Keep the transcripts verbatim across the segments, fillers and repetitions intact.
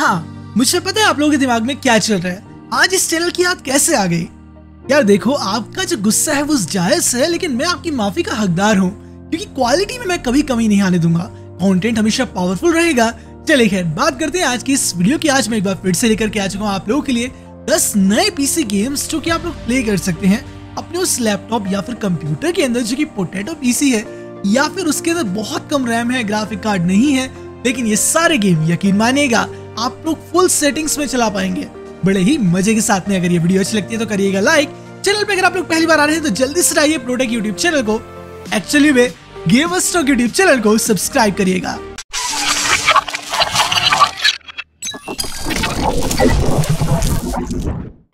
हाँ, मुझे पता है आप लोगों के दिमाग में क्या चल रहा है। आज इस चैनल की याद कैसे आ गई? यार देखो, आपका जो गुस्सा है वो जायज है, लेकिन मैं आपकी माफी का हकदार हूँ क्योंकि क्वालिटी में मैं कभी कमी नहीं आने दूंगा। कंटेंट हमेशा पावरफुल रहेगा। चलिए खैर, बात करते हैं आज की इस वीडियो की। आज मैं एक बार फिर से लेकर के आ चुका हूँ आप लोगों के लिए दस नए पीसी गेम्स जो कि आप लोग प्ले कर सकते हैं अपने उस लैपटॉप या फिर कंप्यूटर के अंदर जो कि पोटैटो पीसी है, या फिर उसके अंदर बहुत कम रैम है, ग्राफिक कार्ड नहीं है, लेकिन ये सारे गेम यकीन मानिएगा आप लोग फुल सेटिंग्स में चला पाएंगे बड़े ही मजे के साथ में। अगर ये वीडियो अच्छी लगती है तो करिएगा लाइक। चैनल पे अगर आप लोग पहली बार आ रहे हैं तो जल्दी से आइए प्रोडक्ट यूट्यूब चैनल को, एक्चुअली वे गेमर्सटॉक यूट्यूब चैनल को सब्सक्राइब करिएगा।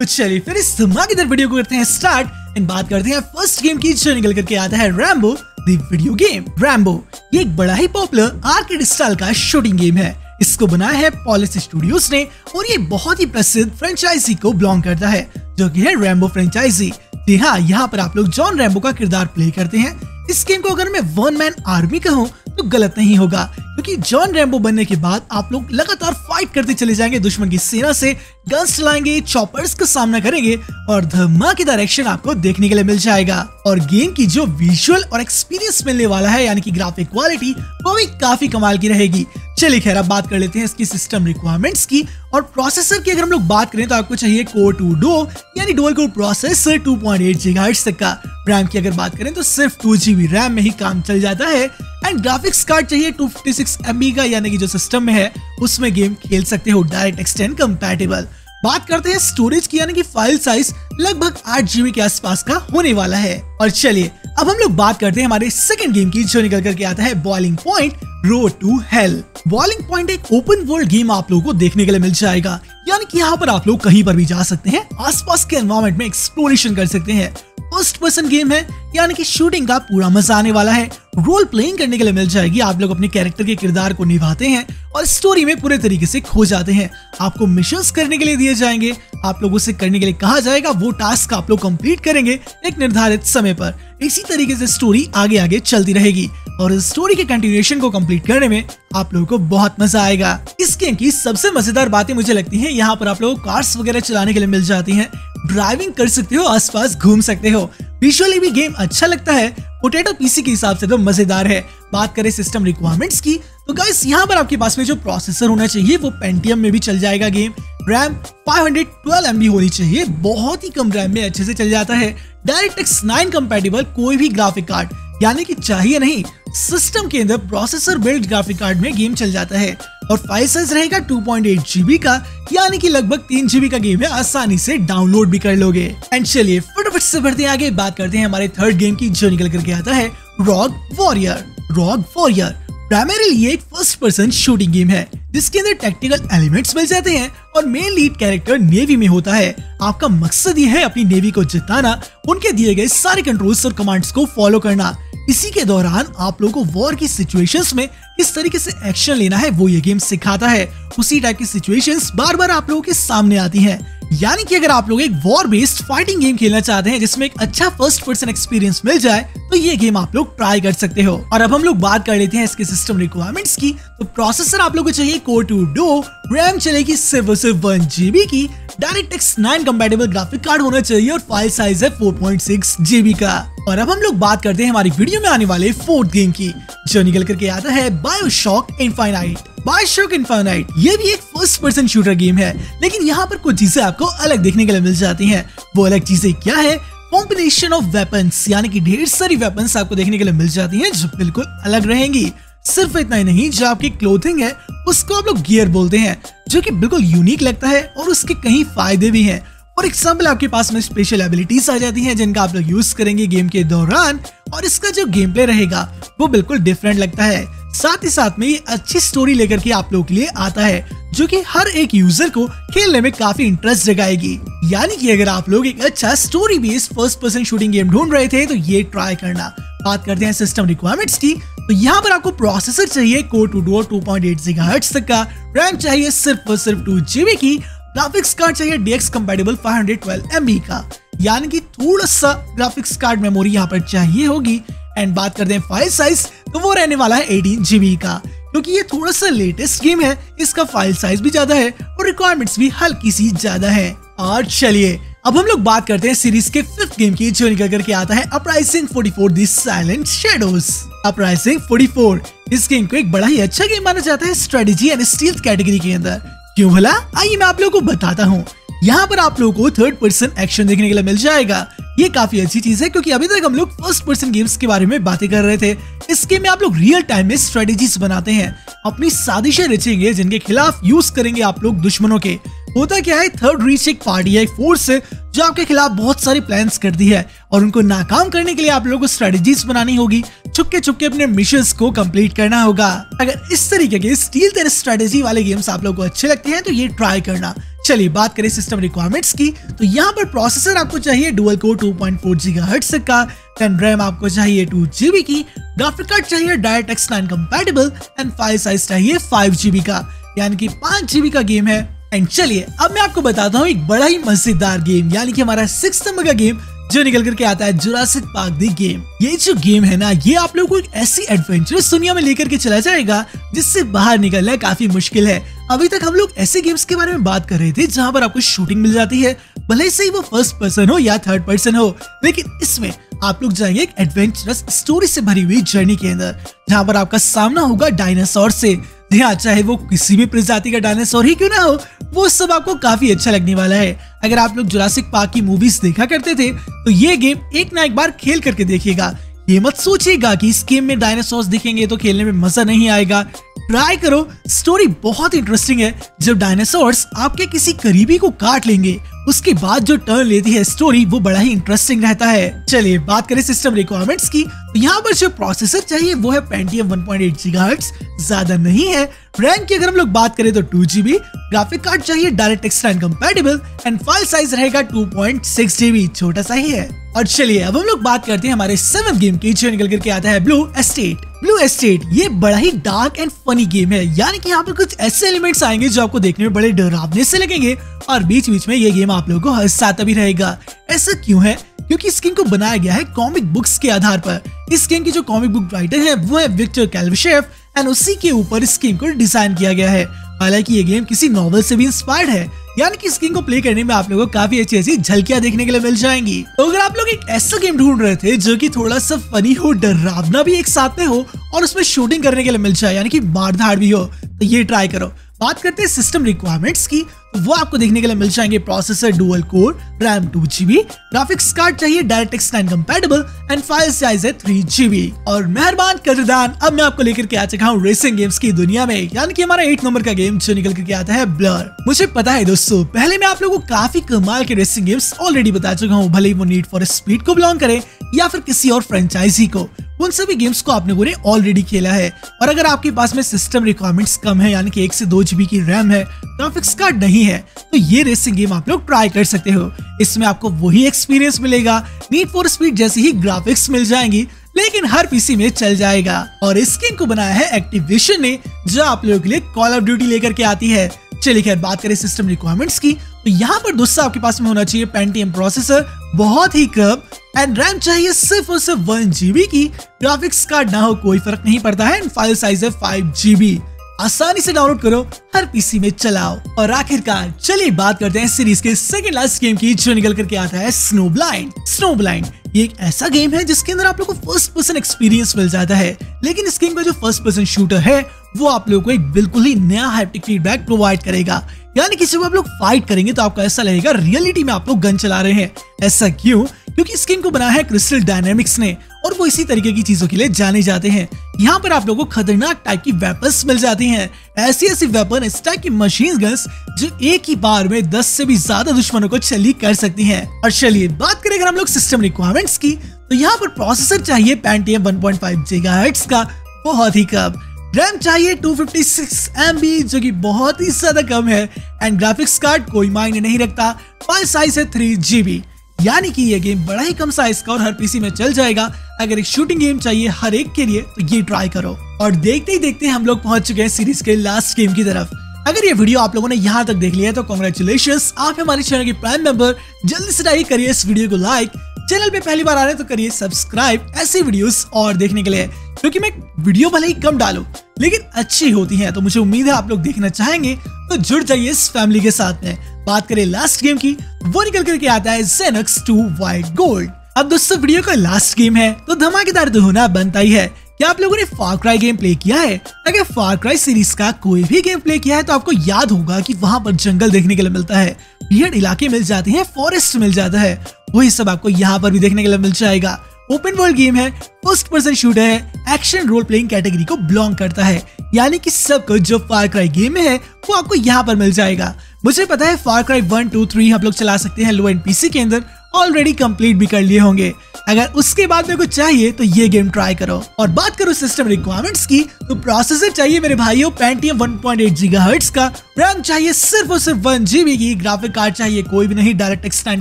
तो चलिए फिर इस धमाकेदार वीडियो को करते हैं स्टार्ट। एंड बात करते हैं फर्स्ट गेम की जो निकल करके आता है Rambo the video game. Rambo ये एक बड़ा ही पॉपुलर आर्केड स्टाइल का शूटिंग गेम है। इसको बनाया है पॉलिस स्टूडियोज ने और ये बहुत ही प्रसिद्ध फ्रेंचाइजी को बिलोंग करता है जो कि है रैम्बो फ्रेंचाइजी। जी हाँ, यहाँ पर आप लोग जॉन रैम्बो का किरदार प्ले करते हैं। इस गेम को अगर मैं वन मैन आर्मी कहूँ तो गलत नहीं होगा क्योंकि जॉन रैम्बो बनने के बाद आप लोग लगातार फाइट करते चले जाएंगे, दुश्मन की सेना से गन्स चलाएंगे, चॉपर्स का सामना करेंगे और धमाकेदार एक्शन आपको देखने के लिए मिल जाएगा। और गेम की जो विजुअल और एक्सपीरियंस मिलने वाला है यानी कि ग्राफिक क्वालिटी, वो भी काफी कमाल की रहेगी। चलिए खैर, अब बात कर लेते हैं इसकी सिस्टम रिक्वायरमेंट्स की। और प्रोसेसर की अगर हम लोग बात करें तो आपको चाहिए कोर टू डो यानी dual core processor two point eight gigahertz तक का। रैम की अगर बात करें तो सिर्फ टू जीबी रैम में ही काम चल जाता है। एंड ग्राफिक्स कार्ड चाहिए टू फिफ्टी सिक्स एमबी का यानी कि जो सिस्टम में है उसमें गेम खेल सकते हो, डायरेक्ट एक्सटेंड कंपैटिबल। बात करते हैं स्टोरेज की यानी कि फाइल साइज लगभग आठ जीबी के आसपास का होने वाला है। और चलिए अब हम लोग बात करते हैं हमारे सेकंड गेम की जो निकल करके आता है boiling point road to hell. Boiling point एक ओपन वर्ल्ड गेम आप लोगों को देखने के लिए मिल जाएगा यानी कि यहाँ पर आप लोग कहीं पर भी जा सकते हैं, आसपास के एनवायरमेंट में एक्सप्लोरेशन कर सकते हैं। फर्स्ट पर्सन गेम है यानी कि शूटिंग का पूरा मजा आने वाला है। रोल प्लेइंग करने के लिए मिल जाएगी, आप लोग अपने कैरेक्टर के किरदार को निभाते हैं और स्टोरी में पूरे तरीके से खो जाते हैं। आपको मिशंस करने के लिए दिए जाएंगे, आप लोगों से करने के लिए कहा जाएगा, वो टास्क आप लोग कंप्लीट करेंगे एक निर्धारित समय पर। इसी तरीके से स्टोरी आगे आगे चलती रहेगी और इस स्टोरी के कंटिन्यूएशन को कंप्लीट करने में आप लोगों को बहुत मजा आएगा। इस गेम की सबसे मजेदार बातें मुझे लगती है यहाँ पर आप लोग कार्स वगैरह चलाने के लिए मिल जाती है, ड्राइविंग कर सकते हो, आसपास घूम सकते हो। विजुअली भी गेम अच्छा लगता है, पोटैटो पीसी के हिसाब से तो मजेदार है। बात करें सिस्टम रिक्वायरमेंट्स की तो गाइस यहाँ पर आपके पास में जो प्रोसेसर होना चाहिए वो पेंटियम में भी चल जाएगा game. RAM five hundred twelve MB होनी चाहिए, बहुत ही कम रैम में अच्छे से चल जाता है। डायरेक्टएक्स नाइन कंपैटिबल कोई भी ग्राफिक कार्ड यानी कि चाहिए नहीं, सिस्टम के अंदर प्रोसेसर बिल्ड ग्राफिक कार्ड में गेम चल जाता है। और फाइल साइज रहेगा टू पॉइंट एट जीबी का यानी कि लगभग तीन जीबी का गेम है, आसानी से डाउनलोड भी कर लोगे। एंड चलिए फटाफट से बढ़ते हैं आगे, बात करते हैं हमारे थर्ड गेम की जो निकल करके आता है Rogue Warrior. Rogue Warrior primarily ये एक फर्स्ट पर्सन शूटिंग गेम है जिसके अंदर टेक्निकल एलिमेंट्स मिल जाते हैं और मेन लीड कैरेक्टर नेवी में होता है। आपका मकसद ये है अपनी नेवी को जिताना, उनके दिए गए सारे कंट्रोल्स और कमांड्स को फॉलो करना। इसी के दौरान आप लोगों को वॉर की सिचुएशंस में किस तरीके से एक्शन लेना है वो ये गेम सिखाता है। उसी टाइप की सिचुएशंस बार बार आप लोगों के सामने आती हैं। यानी कि अगर आप लोग एक वॉर बेस्ड फाइटिंग गेम खेलना चाहते हैं जिसमें एक अच्छा फर्स्ट पर्सन एक्सपीरियंस मिल जाए तो ये गेम आप लोग ट्राई कर सकते हो। और अब हम लोग बात कर लेते हैं इसके सिस्टम रिक्वायरमेंट्स की। तो प्रोसेसर आप लोगों को चाहिए कोर टू डो, रैम चलेगी सिर्फ सिर्फ वन जीबी की, DirectX nine compatible graphic card होना चाहिए और फाइल साइज है फोर पॉइंट सिक्स जीबी का। और अब हम लोग बात करते हैं हमारी वीडियो में आने वाले फोर्थ गेम की जो निकल करके आता है बायोशॉक इनफाइनाइट। बायोशॉक इनफाइनाइट ये भी एक फर्स्ट पर्सन शूटर गेम है लेकिन यहाँ पर कुछ चीजें आपको अलग देखने के लिए मिल जाती हैं। वो अलग चीजें क्या है? कॉम्बिनेशन ऑफ वेपन्स यानी कि ढेर सारी वेपन्स आपको देखने के लिए मिल जाती हैं जो बिल्कुल अलग रहेंगी। सिर्फ इतना ही नहीं, जो आपकी क्लोथिंग है उसको आप लोग गियर बोलते हैं जो कि बिल्कुल यूनिक लगता है और उसके कई फायदे भी हैं। फॉर एग्जाम्पल आपके पास में स्पेशल एबिलिटीज आ जाती हैं जिनका आप लोग यूज करेंगे गेम के दौरान और इसका जो गेम प्ले रहेगा वो बिल्कुल डिफरेंट लगता है। साथ ही साथ में ये अच्छी स्टोरी लेकर के आप लोगों के लिए आता है जो कि हर एक यूजर को खेलने में काफी इंटरेस्ट जगाएगी। यानी कि अगर आप लोग एक अच्छा story based first person shooting game ढूंढ रहे थे तो ये ट्राई करना। बात करते हैं सिस्टम रिक्वायरमेंट्स की। तो यहाँ पर आपको प्रोसेसर चाहिए core two duo two point eight gigahertz तक का, रैम चाहिए सिर्फ और सिर्फ टू जीबी की, ग्राफिक्स कार्ड चाहिए DX compatible five hundred twelve MB का यानी कि थोड़ा सा ग्राफिक्स कार्ड मेमोरी यहाँ पर चाहिए होगी। एंड बात करते हैं फाइल साइज तो वो रहने वाला है एटीन जीबी का क्योंकि ये थोड़ा सा लेटेस्ट गेम है, इसका फाइल साइज भी ज्यादा है और रिक्वायरमेंट्स भी हल्की सी ज्यादा है। और चलिए अब हम लोग बात करते हैं सीरीज के फिफ्थ गेम की, जो निकल करके आता है Uprising forty four the silent shadows. Uprising forty four इस गेम को एक बड़ा ही अच्छा गेम माना जाता है स्ट्रेटेजी एंड स्टील्थ कैटेगरी के अंदर। क्यों भला, आइए मैं आप लोगों को बताता हूँ। यहाँ पर आप लोगों को थर्ड पर्सन एक्शन देखने के लिए मिल जाएगा, ये काफी अच्छी चीज है क्योंकि अभी तक हम लोग फर्स्ट पर्सन गेम्स के बारे में बातें कर रहे थे। इस गेम में आप लोग रियल टाइम में स्ट्रेटेजीज बनाते हैं, अपनी साजिशें रचेंगे जिनके खिलाफ यूज करेंगे आप लोग दुश्मनों के। होता क्या है, थर्ड रीच एक पार्टी है, एक फोर्स है जो आपके खिलाफ बहुत सारे प्लान्स करती है और उनको नाकाम करने के लिए आप लोगों को स्ट्रेटेजीज बनानी होगी, छुपके छुपके अपने मिशंस को कंप्लीट करना होगा। अगर इस तरीके के स्टील्थ एंड स्ट्रेटेजी वाले गेम्स आप लोगों को अच्छे लगते हैं तो ये ट्राई करना। चलिए बात करें सिस्टम रिक्वायरमेंट्स की, तो यहाँ पर प्रोसेसर आपको चाहिए dual core two point four gigahertz का, देन रैम आपको चाहिए टू जीबी की, ग्राफिक कार्ड चाहिए DirectX nine compatible and file size चाहिए फाइव जीबी का, यानी कि फाइव जीबी का गेम है। एंड चलिए अब मैं आपको बताता हूँ एक बड़ा ही मजेदार गेम, यानी कि हमारा सिक्स्थ नंबर का गेम जो निकल करके आता है जुरासिक पार्क द गेम। ये जो गेम है ना, ये आप लोगों को एक ऐसी एडवेंचरस दुनिया में लेकर के चला जाएगा जिससे बाहर निकलना काफी मुश्किल है। अभी तक हम लोग ऐसे गेम्स के बारे में बात कर रहे थे जहाँ पर आपको शूटिंग मिल जाती है, भले से ही वो फर्स्ट पर्सन हो या थर्ड पर्सन हो, लेकिन इसमें आप लोग जाएंगे एक एडवेंचरस स्टोरी से भरी हुई जर्नी के अंदर जहाँ पर आपका सामना होगा डायनासोर से। चाहे वो किसी भी प्रजाति का डायनासोर ही क्यों ना हो, वो सब आपको काफी अच्छा लगने वाला है। अगर आप लोग जुरासिक पार्क की मूवीज देखा करते थे तो ये गेम एक ना एक बार खेल करके देखिएगा। ये मत सोचिएगा कि इस गेम में डायनासोर्स दिखेंगे तो खेलने में मजा नहीं आएगा, ट्राई करो, स्टोरी बहुत इंटरेस्टिंग है। जब डायनासोर्स आपके किसी करीबी को काट लेंगे, उसके बाद जो टर्न लेती है स्टोरी वो बड़ा ही इंटरेस्टिंग रहता है। चलिए बात करें सिस्टम रिक्वायरमेंट्स की, तो यहाँ पर जो प्रोसेसर चाहिए वो है Pentium one point eight gigahertz, ज्यादा नहीं है। रैम की अगर हम लोग बात करें तो टू जीबी, ग्राफिक कार्ड चाहिए DirectX nine compatible and file size रहेगा टू पॉइंट सिक्स जीबी, छोटा सा ही है। और चलिए अब हम लोग बात करते हैं हमारे सेवंथ गेम की, जो निकल करके आता है ब्लू एस्टेट। ब्लू एस्टेट ये बड़ा ही डार्क एंड फनी गेम है, यानी कि यहाँ पर कुछ ऐसे एलिमेंट्स आएंगे जो आपको देखने में बड़े डरावने से लगेंगे और बीच बीच में ये गेम आप लोगों को हंसाता भी रहेगा। ऐसा क्यों है, क्योंकि इस गेम को बनाया गया है कॉमिक बुक्स के आधार पर। इस गेम की जो कॉमिक बुक राइटर है वो है विक्टर कैल्विश एंड उसी के ऊपर इस गेम को डिजाइन किया गया है। हालांकि ये गेम किसी नॉवल से भी इंस्पायर्ड है, यानी कि इस गेम को प्ले करने में आप लोगों को काफी अच्छी अच्छी झलकियां देखने के लिए मिल जाएंगी। तो अगर आप लोग एक ऐसा गेम ढूंढ रहे थे जो कि थोड़ा सा फनी हो, डरावना भी एक साथ में हो और उसमें शूटिंग करने के लिए मिल जाए, यानी कि मारधाड़ भी हो, तो ये ट्राई करो। बात करते हैं सिस्टम रिक्वायरमेंट्स की, तो वो आपको देखने के लिए मिल जाएंगे processor dual core, RAM two GB, graphics card चाहिए DirectX nine compatible and file size है थ्री जीबी। और मेहरबान करदान, अब मैं आपको लेकर के आ चुका हूँ रेसिंग गेम्स की दुनिया में, यानी कि हमारा एट नंबर का गेम जो निकल करके आता है ब्लर। मुझे पता है दोस्तों, पहले मैं आप लोगों को काफी कमाल के रेसिंग गेम्स ऑलरेडी बता चुका हूँ, भले ही वो नीड फॉर स्पीड को बिलोंग करे या फिर किसी और फ्रेंचाइजी को, उन सभी गेम्स को आपने पूरे ऑलरेडी खेला है। और अगर आपके पास में सिस्टम रिक्वायरमेंट्स कम है, यानी कि एक से दो जीबी की रैम है, ग्राफिक्स कार्ड नहीं है, तो ये रेसिंग गेम आप लोग ट्राई कर सकते हो। इसमें आपको वही एक्सपीरियंस मिलेगा, नीड फॉर स्पीड जैसी ही ग्राफिक्स मिल जाएंगी, लेकिन हर पीसी में चल जाएगा। और इस गेम को बनाया है एक्टिविशन ने, जो आप लोगों के लिए कॉल ऑफ ड्यूटी लेकर के आती है। चलिए खैर बात करें सिस्टम रिक्वायरमेंट्स की, तो यहाँ पर दोस्तों आपके पास में होना चाहिए पेंटियम प्रोसेसर, बहुत ही कम, एंड रैम चाहिए सिर्फ और सिर्फ वन जीबी की, ग्राफिक्स कार्ड ना हो कोई फर्क नहीं पड़ता है, एंड फाइल साइज है फाइव जीबी। आसानी से डाउनलोड करो, हर पीसी में चलाओ। और आखिरकार चलिए बात करते हैं सीरीज के सेकंड लास्ट गेम की, जो निकल करके आता है स्नोब्लाइंड। स्नोब्लाइंड ये एक ऐसा गेम है जिसके अंदर आप लोगों को फर्स्ट पर्सन एक्सपीरियंस मिल जाता है, लेकिन इस गेम का जो फर्स्ट पर्सन शूटर है वो आप लोगों को एक बिल्कुल ही नया हैप्टिक फीडबैक प्रोवाइड करेगा, यानी कि जब आप लोग फाइट करेंगे तो आपको ऐसा लगेगा रियलिटी में आप लोग गन चला रहे हैं। ऐसा क्यों, क्योंकि इस गेम को बनाया है क्रिस्टल डायनेमिक्स ने और वो इसी तरीके की चीजों के लिए जाने जाते हैं। यहाँ पर आप लोगों को खतरनाक टाइप की वेपन्स मिल जाती हैं, ऐसी ऐसी वेपन, इस टाइप की मशीन गन्स जो एक ही बार में दस से भी ज्यादा दुश्मनों को छलीक कर सकती हैं। और चलिए बात करें अगर हम लोग सिस्टम रिक्वायरमेंट्स की, तो यहाँ पर प्रोसेसर चाहिए Pentium one point five gigahertz का, बहुत ही कम, रैम चाहिए two fifty six M B जो कि बहुत ही ज्यादा कम है, एंड ग्राफिक्स कार्ड कोई मायने नहीं रखता, फाइल साइज है थ्री जीबी, यानी कि ये गेम बड़ा ही कम साइज का और हर पीसी में चल जाएगा। अगर एक शूटिंग गेम चाहिए हर एक के लिए तो ये ट्राई करो। और देखते ही देखते हम लोग पहुंच चुके हैं सीरीज के लास्ट गेम की तरफ। अगर ये वीडियो आप लोगों ने यहाँ तक देख लिया है तो कॉन्ग्रेचुलेशंस, आप हमारे चैनल के प्राइम मेंबर। जल्दी से ट्राई करिए इस वीडियो को लाइक, चैनल पे पहली बार आ रहे हैं तो करिए सब्सक्राइब ऐसी वीडियोस और देखने के लिए, क्योंकि मैं वीडियो भले ही कम डालूं लेकिन अच्छी होती है। तो मुझे उम्मीद है आप लोग देखना चाहेंगे, तो जुड़ जाइए इस फैमिली के साथ में। बात करें लास्ट गेम की, वो निकल करके आता है ज़ेनस टू व्हाइट गोल्ड। अब दोस्तों वीडियो का लास्ट गेम है तो धमाकेदार तो होना बनता ही है। क्या आप लोगों ने फार क्राई गेम प्ले किया है? अगर फार क्राई सीरीज का कोई भी गेम प्ले किया है तो आपको याद होगा कि वहां पर जंगल देखने के लिए मिलता है, भीड़ इलाके मिल जाते हैं, फॉरेस्ट मिल जाता है, वही सब आपको यहाँ पर भी देखने के लिए मिल जाएगा। ओपन वर्ल्ड गेम है, फर्स्ट पर्सन शूटर है, एक्शन रोल प्लेइंग कैटेगरी को बिलोंग करता है, यानी कि सब कुछ जो फार क्राई गेम में है वो आपको यहाँ पर मिल जाएगा। मुझे पता है Far Cry one two three हम लोग चला सकते हैं लो एंड पीसी के अंदर, ऑलरेडी कंप्लीट भी कर लिए होंगे। अगर उसके बाद में कुछ चाहिए तो ये गेम ट्राई करो। और बात करो सिस्टम रिक्वायरमेंट्स की, तो प्रोसेसर चाहिए मेरे भाइयों Pentium one point eight gigahertz का, रैम चाहिए सिर्फ और सिर्फ वन जीबी की, ग्राफिक कार्ड चाहिए कोई भी नहीं direct X nine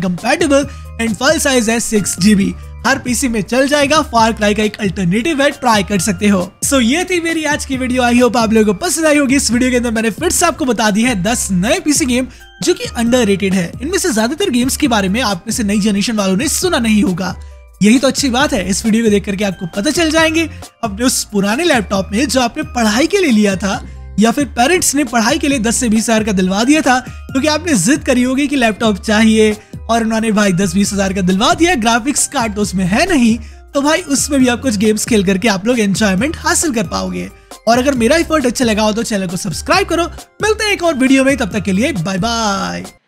compatible, and file size है सिक्स जीबी। हर पीसी में चल जाएगा, फार क्राई का एक अल्टरनेटिव है, ट्राई कर सकते हो। सो so, ये थी मेरी आज की वीडियो, आई होप आप लोगों को पसंद आई होगी। इस वीडियो के अंदर मैंने फिर से आपको बता दी है दस नए पीसी गेम जो कि अंडररेटेड है। इनमें से ज्यादातर गेम्स के बारे में आप में से नई जनरेशन वालों ने सुना नहीं होगा, यही तो अच्छी बात है। इस वीडियो को देख करके आपको पता चल जाएंगे अपने उस पुराने लैपटॉप में जो आपने पढ़ाई के लिए लिया था, या फिर पेरेंट्स ने पढ़ाई के लिए दस से बीस हजार का दिलवा दिया था, क्योंकि आपने जिद करी होगी कि लैपटॉप चाहिए और उन्होंने भाई दस बीस हजार का दिलवा दिया, ग्राफिक्स कार्ड तो उसमें है नहीं, तो भाई उसमें भी आप कुछ गेम्स खेल करके आप लोग एंजॉयमेंट हासिल कर पाओगे। और अगर मेरा एफर्ट अच्छा लगा हो तो चैनल को सब्सक्राइब करो। मिलते हैं एक और वीडियो में, तब तक के लिए बाय बाय।